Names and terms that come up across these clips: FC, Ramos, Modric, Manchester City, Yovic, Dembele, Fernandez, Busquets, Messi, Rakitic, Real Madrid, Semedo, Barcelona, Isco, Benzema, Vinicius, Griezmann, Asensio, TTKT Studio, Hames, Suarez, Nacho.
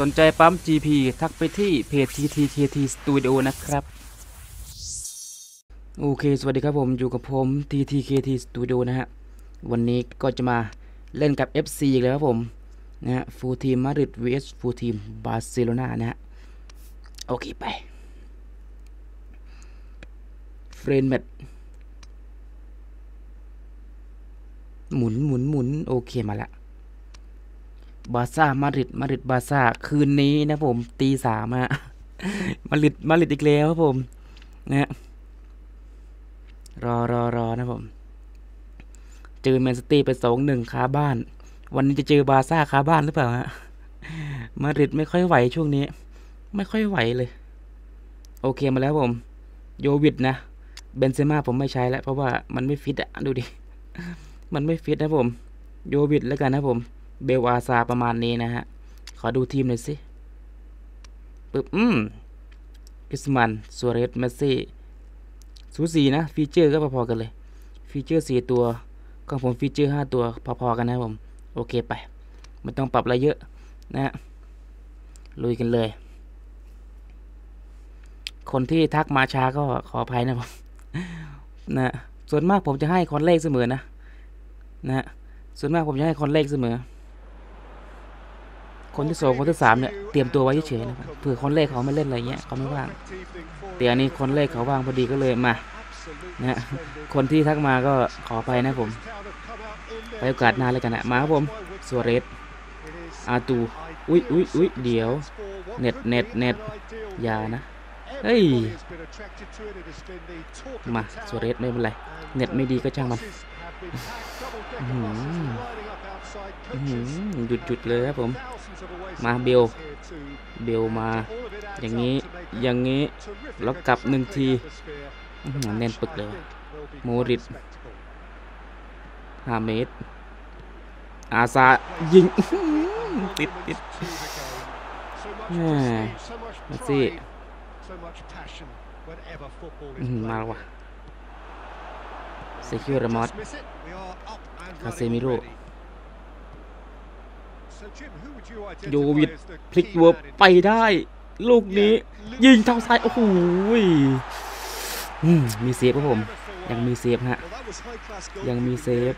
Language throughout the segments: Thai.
สนใจปั๊ม GP ทักไปที่เพจ TTKT Studio นะครับโอเคสวัสดีครับผมอยู่กับผม TTKT Studio นะฮะวันนี้ก็จะมาเล่นกับ FC อีกแล้วครับผมนะฮะฟูลทีมมาดริด vs ฟูลทีมบาร์เซโลนานะฮะโอเคไปเฟรนด์แมตช์หมุนโอเคมาละบาร์ซ่ามาดริดบาร์ซ่าคืนนี้นะผมตีสามฮะมาดริดอีกแล้วครับผมนะฮะรอนะผมเจอแมนซิตี้ไป 2-1 คาบ้านวันนี้จะเจอบาร์ซ่าคาบ้านหรือเปล่าฮะมาดริดไม่ค่อยไหวช่วงนี้ไม่ค่อยไหวเลยโอเคมาแล้วผมโยวิดนะเบนเซม่าผมไม่ใช้แล้วเพราะว่ามันไม่ฟิตอะดูดิมันไม่ฟิตนะผมโยวิดแล้วกันนะผมเบลอาซาประมาณนี้นะฮะขอดูทีมหน่อยสิปึ๊บกิสมันซัวเรสเมสซี่สูสีนะฟีเจอร์ก็พอๆกันเลยฟีเจอร์4ตัวของผมฟีเจอร์5ตัวพอๆกันนะผมโอเคไปไม่ต้องปรับอะไรเยอะนะฮะลุยกันเลยคนที่ทักมาช้าก็ขออภัยนะผมนะส่วนมากผมจะให้คอนเลขเสมอนะส่วนมากผมจะให้คอนเลขเสมอคนที่2คนที่3เนี่ยเตรียมตัวไว้เฉยๆนะครับเผื่อคนเลขเขาไม่เล่นอะไรเงี้ยเขาไม่ว่างแต่อันนี้คนเลขเขาว่างพอดีก็เลยมานะคนที่ทักมาก็ขอไปนะผมไปโอกาสหน้าเลยกันนะมาครับผมซัวเรสอาตูอุ้ยเดี๋ยวเน็ตอย่านะเฮ้ยมาซัวเรสไม่เป็นไรเน็ตไม่ดีก็ช่างมันหยุดเลยครับผมมาเบลมาอย่างนี้แล้วกลับหนึ่งทีแน่นปึกเลยโมริส5 เมตรอาซายิงติดมาสิมาว่ะเซคิวรามอสคาเซมิโร่โยวิดพลิกเวิร์บไปได้ลูกนี้ยิงเท้าซ้ายโอ้โหมีเซฟครับผมยังมีเซฟฮะยังมีเซฟ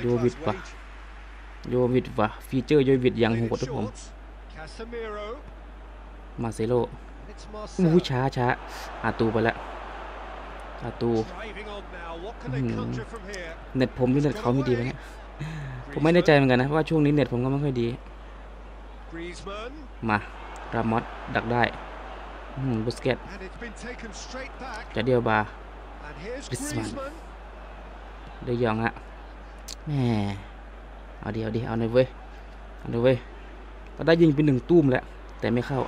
โยวิดว่ะฟีเจอร์โยวิดยังโหดครับผมมาเซโร่มูช้าอาตูไปแล้วอาตูเน็ตผมหรือเน็ตเขาไม่ดีวะเนี่ยผมไม่แน่ใจเหมือนกันนะว่าช่วงนี้เน็ตผมก็ไม่ค่อยดีมารามอสดักได้บุสเกตจะเดียวบาร์กริสมันเดยองฮะแหมเอาเดียวเอาหน่อยเว้ยก็ได้ยิงไปหนึ่งตุ้มแล้วแต่ไม่เข้า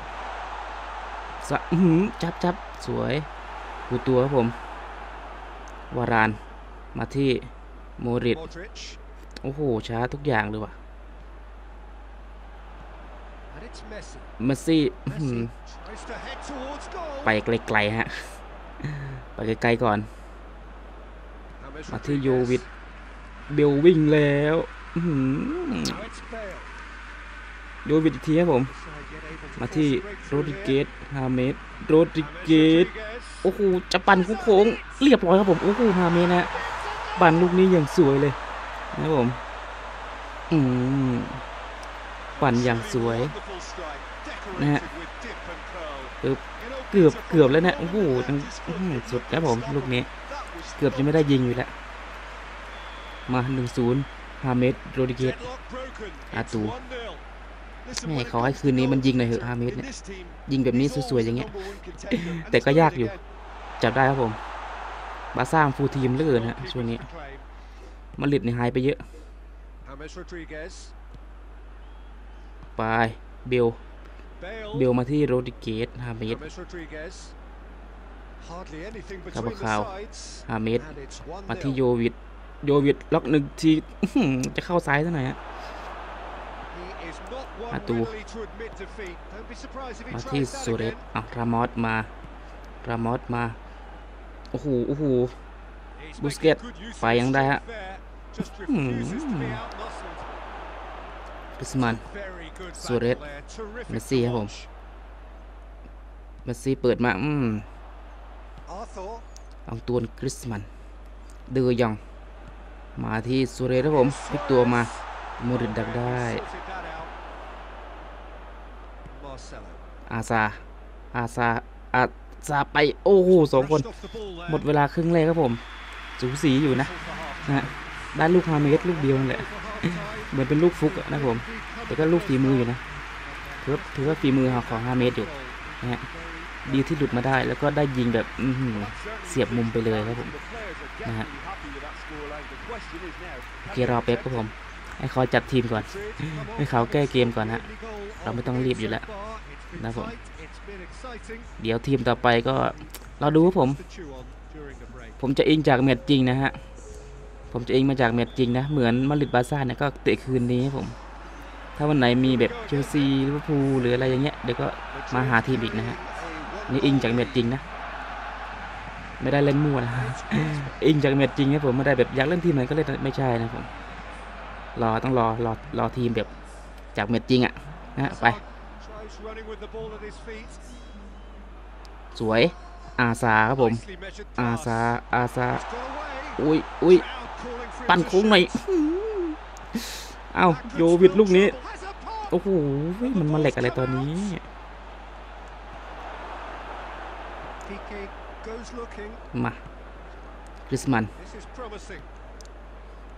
จับสวยกูตัวครับผมวารานมาที่โมริสโอ้โหช้าทุกอย่างเลยว่ะเมสซี่ไปไกลๆฮะไปไกลๆก่อนมาที่โยวิดเบลวิ่งแล้วโยวิดอีกทีครับผมมาที่โรดริเกส5 เมตรโรดริเกสโอ้โหจะปั่นโค้งเรียบร้อยครับผมโอ้โห5 เมตรนะปั่นลูกนี้อย่างสวยเลยนะผมปั่นอย่างสวยนะฮะเกือบแล้วนะโอ้โหสุดนะผมลูกนี้เกือบจะไม่ได้ยิงอยู่แล้วมา1-0 5 เมตรโรดริเกสอาตูแม่ขอให้คืนนี้มันยิงหน่อยเหอะ5 เมตรเนี่ยยิงแบบนี้สวยๆอย่างเงี้ยแต่ก็ยากอยู่จับได้ครับผมบาร์ซ่าฟูลทีมเหลือเกินฮะช่วงนี้มาดริดเนี่ยหายไปเยอะไปเบลมาที่โรดริเกส5 เมตรคาบาคาว5 เมตรมาที่โยวิดล็อกหนึ่งทีจะเข้าซ้ายซะหน่อยฮะอาตูมาที่ซูเรสเอารามอสมาโอ้โหบุสเกตไปยังได้ฮะ กริสมันซูเรสเมสซี่ครับผมเมสซี่เปิดมาเอาตัวกริสมันเดยองมาที่ซูเรสครับผมพลิกตัวมาโมรินดักได้อาซาไปโอ้โหสองคนหมดเวลาครึ่งแรกครับผมสูสีอยู่นะได้ลูกฮาเมสลูกเดียวนั่นแหละเหมือนเป็นลูกฟุกนะผมแต่ก็ลูกฝีมืออยู่นะถือว่าฝีมือของฮาเมสอยู่นะดีที่หลุดมาได้แล้วก็ได้ยิงแบบเสียบมุมไปเลยครับผมนะฮะโอเครอเป๊ปครับผมให้เขาจัดทีมก่อนให้เขาแก้เกมก่อนฮะเราไม่ต้องรีบอยู่แล้วนะผมเดี๋ยวทีมต่อไปก็เราดูครับผมจะอิงจากแมตช์จริงนะฮะผมจะอิงมาจากแมตช์จริงนะเหมือนมาดริดบาร์ซ่าเนี่ยก็เตะคืนนี้ครับผมถ้าวันไหนมีแบบเชลซีลิเวอร์พูลหรืออะไรอย่างเงี้ยเดี๋ยวก็มาหาทีมอีกนะฮะนี่อิงจากแมตช์จริงนะไม่ได้เล่นมั่วนะอิงจากแมตช์จริงนะผมไม่ได้แบบอยากเล่นทีมไหนก็เล่นไม่ใช่นะผมต้องรอทีมแบบจากแมตช์จริงอ่ะนะไปสวยอาซาครับผมอาซาอุ้ยปั่นโค้งหน่อยเอาโยวิดลูกนี้โอ้โหมันมาเหล็กอะไรตอนนี้มาคริสมัน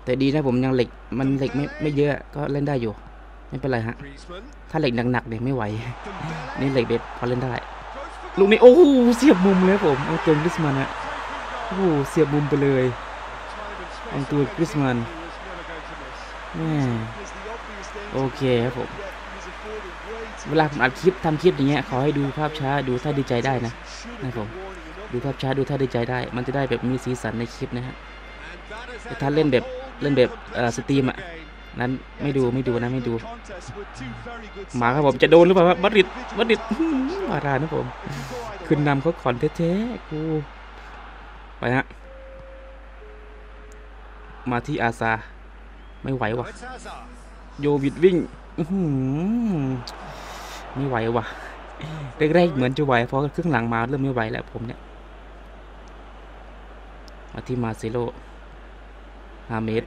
แต่ดีนะผมยังเหล็กมันเหล็กไม่เยอะก็เล่นได้อยู่ไม่เป็นไรฮะถ้าเหล็กหนักๆเนี่ยไม่ไหวนี่เหล็กเบ็ดพอเล่นได้ลูกนี้โอ้โหเสียบมุมเลยผมเอาตัวคริสมันฮะโอ้โหเสียบมุมไปเลยเอาตัวคริสมันโอเคครับผมเวลาผมอัดคลิปทำคลิปอย่างเงี้ยขอให้ดูภาพช้าดูท่าดีใจได้นะผมดูภาพช้าดูท่าดีใจได้มันจะได้แบบมีสีสันในคลิปนะฮะแต่ถ้าเล่นแบบสตรีมอ่ะนั้นไม่ดูหมาครับผมจะโดนหรือเปล่าบัดริดมารานะผมขึ้นนำเขาขอนเท่ๆกูไปฮะมาที่อาซาไม่ไหวว่ะโยบิดวิ่งไม่ไหวว่ะแรกๆเหมือนจะไหวเพราะครึ่งหลังมาเริ่มไม่ไหวแล้วผมเนี่ยมาที่มาซิโลฮาเมส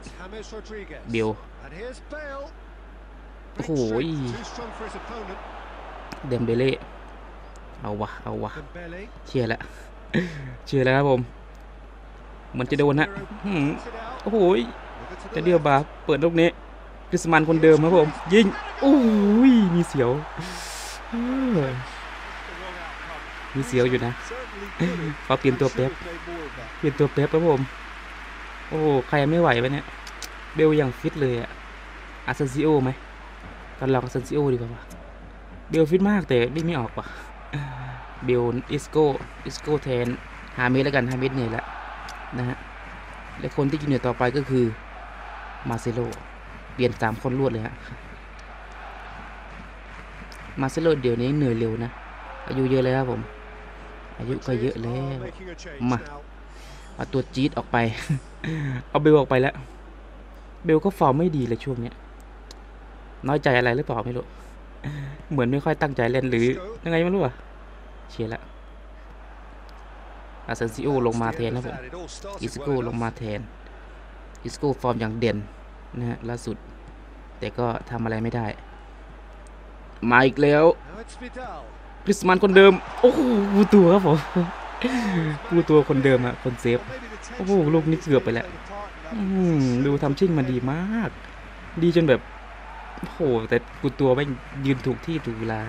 เบลโอ้โหเดมเบเล่เอาวะเชียร์แล้วครับผมมันจะโดนฮะโอ้โหจะเดียวบาเปิดลูกนี้คริสมันคนเดิมครับผมยิงโอ้ยมีเสียวอยู่นะขอเปลี่ยนตัวแป๊บครับผมโอ้ใครไม่ไหวไปเนี่ยเบลอย่างฟิตเลยอะอาซันซิโอไหมตอนลองอาซันซิโอดีกว่าเบลฟิตมากแต่วิ่งไม่ออกว่ะเบลอิสโก้แทนฮาเมสแล้วกันฮาเมสเนี่ยแหละนะฮะและคนที่กินเหนือต่อไปก็คือมาเซโลเปลี่ยน3คนรวดเลยฮะมาเซโลเดี๋ยวนี้เหนื่อยเร็วนะอายุเยอะแล้วครับผมอายุก็เยอะแล้วมาเอาตัวจี๊ดออกไปเอาเบลออกไปแล้วเบลก็ฟอร์มไม่ดีเลยช่วงเนี้ยน้อยใจอะไรหรือเปล่าไม่รู้เหมือนไม่ค่อยตั้งใจเล่นหรือยังไงไม่รู้อ่ะเชียร์ละอาเซนซิโอลงมาแทนนะผมอิสโก้ลงมาแทนอิสโก้ฟอร์มอย่างเด่นนะฮะล่าสุดแต่ก็ทำอะไรไม่ได้มาอีกแล้วคริสมันคนเดิมโอ้โหตัวครับผมกูตัวคนเดิมอะคนเซฟโอ้โหลูกนี้เกือบไปแล้วดูทำชิ่งมันดีมากดีจนแบบโอ้โหแต่กูตัวไม่ยืนถูกที่ถูกเวลา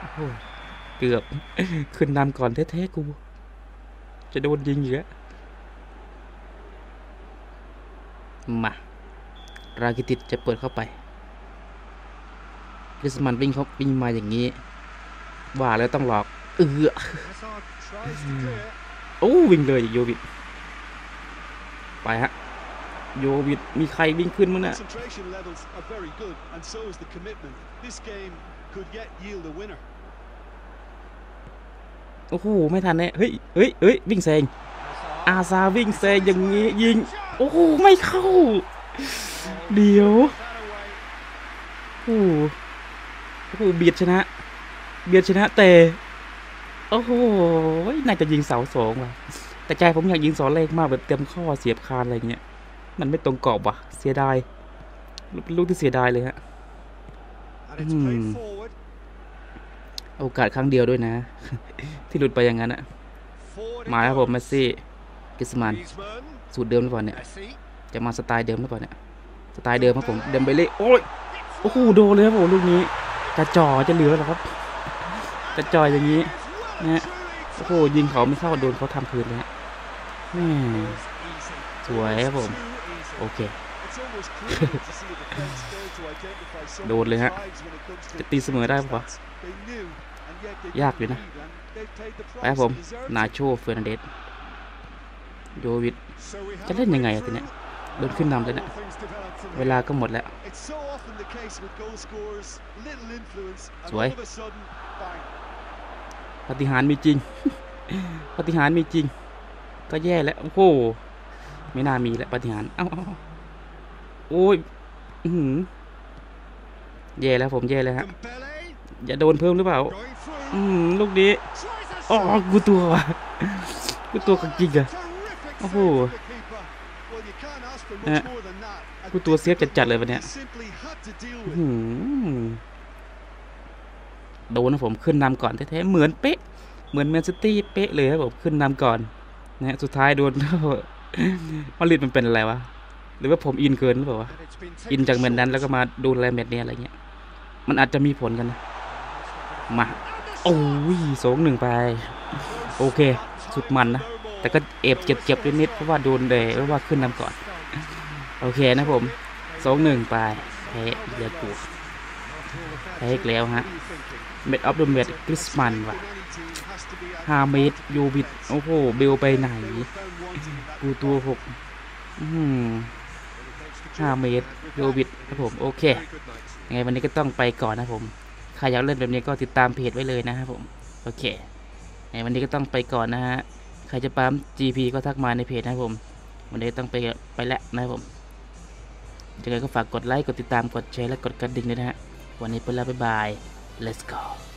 โอ้โหเกือบขึ้นนำก่อนแท้ๆกูจะโดนยิงอยู่แล้วมารากิติชจะเปิดเข้าไปคริสมันวิ่งเขาวิ่งมาอย่างนี้ว่าแล้วต้องหลอกโอ้วิ่งเลยโยบิดไปฮะโยบิดมีใครวิ่งขึ้นมั้งน่ะโอ้โหไม่ทันเลยเฮ้ยวิ่งแซงอาซาวิ่งแซงอย่างงี้ยิงโอ้โหไม่เข้าเดี๋ยว โอ้โหเบียดชนะแต่โอ้โหน่าจะยิงเสาสองว่ะแต่ใจผมอยากยิงเสาแรกมากแบบเต็มข้อเสียบคานอะไรเงี้ยมันไม่ตรงกรอบว่ะเสียดายลูกที่เสียดายเลยฮะโอกาสครั้งเดียวด้วยนะที่หลุดไปอย่างนั้นอะมาแล้วผมเมสซี่กิสมันสูตรเดิมหรือเปล่าเนี่ยจะมาสไตล์เดิมหรือเปล่าเนี่ยสไตล์เดิมครับผมเดิมไปเลยโอ้ยโอ้โหโดนเลยครับผมลูกนี้กระจอจะเหลือหรอครับกระจออย่างนี้นะโอ้โหยิงเขาไม่เข้าโดนเขาทำคืนเลยฮะสวยครับผมโอเคโดนเลยฮะจะตีเสมอได้ปะยากเลยนะไปครับผมนาโชเฟอร์นันเดสโยวิชจะเล่นยังไงทีเนี้ยโดนขึ้นนำเลยนะเวลาก็หมดแล้วสวยปฏิหารมีจริงปฏิหารมีจริงก็แย่แล้วโอ้โหไม่น่ามีแล้วปฏิหารเอ้าโอ้ยแย่แล้วผมแย่แล้วฮะอย่าโดนเพิ่มหรือเปล่าลูกนี้อ๋อกูตัวกันจริงอะโอ้โหนะกูตัวเซฟจัดๆเลยวันเนี้ยโดนนะผมขึ้นนำก่อนแท้ๆเหมือนเป๊ะเหมือนแมนซิตี้เป๊ะเลยครับผมขึ้นนำก่อนนะสุดท้ายโดนมาดริดมันเป็นอะไรวะหรือว่าผมอินเกินหรือเปล่าวะอินจากแมตช์นั้นแล้วก็มาดูแลแมตช์นี้อะไรเงี้ยมันอาจจะมีผลกันนะมาโอ้ย2-1ไปโอเคสุดมันนะแต่ก็เอฟเจ็บๆนิดๆเพราะว่าโดนเลยเพราะว่าขึ้นนำก่อนโอเคนะผม2-1ไปแพ้เดือดปูแพ้อีกแล้วฮะเมดออฟเดอะเมดคริสมันว่ะ5 เมตรยูบิดโอ้โหเบลไปไหนกูตัว6 5 เมตรโยบิดครับผมโอเคยังไงวันนี้ก็ต้องไปก่อนนะผมใครอยากเล่นแบบนี้ก็ติดตามเพจไว้เลยนะครับผมโอเคในวันนี้ก็ต้องไปก่อนนะฮะใครจะปั๊ม GP ก็ทักมาในเพจนะครับผมวันนี้ต้องไปแล้วนะครับผมยังไงก็ฝากกดไลค์กดติดตามกดแชร์และกดกระดิ่งด้วยนะฮะวันนี้ไปแล้วบ๊ายบาย let's go